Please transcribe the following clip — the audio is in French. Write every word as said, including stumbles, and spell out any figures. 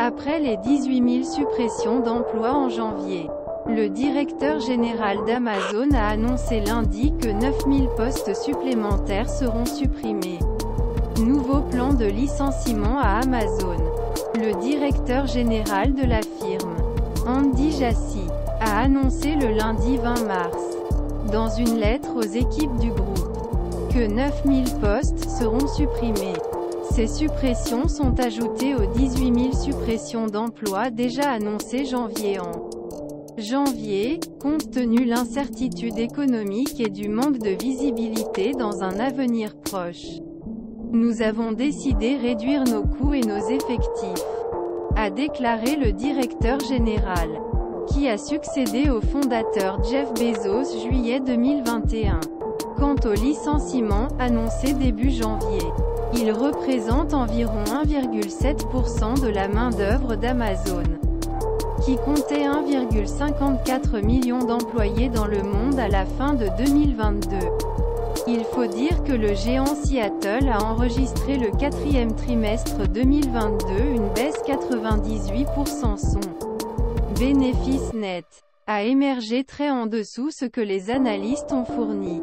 Après les dix-huit mille suppressions d'emplois en janvier, le directeur général d'Amazon a annoncé lundi que neuf mille postes supplémentaires seront supprimés. Nouveau plan de licenciement à Amazon. Le directeur général de la firme, Andy Jassy, a annoncé le lundi vingt mars, dans une lettre aux équipes du groupe, que neuf mille postes seront supprimés. Ces suppressions sont ajoutées aux dix-huit mille suppressions d'emplois déjà annoncées janvier en janvier, compte tenu de l'incertitude économique et du manque de visibilité dans un avenir proche. Nous avons décidé de réduire nos coûts et nos effectifs, a déclaré le directeur général, qui a succédé au fondateur Jeff Bezos juillet deux mille vingt et un. Quant au licenciement, annoncé début janvier, il représente environ un virgule sept pour cent de la main-d'œuvre d'Amazon, qui comptait un virgule cinquante-quatre million d'employés dans le monde à la fin de deux mille vingt-deux. Il faut dire que le géant Seattle a enregistré le quatrième trimestre deux mille vingt-deux une baisse quatre-vingt-dix-huit pour cent. Son bénéfice net a émergé très en dessous ce que les analystes ont fourni.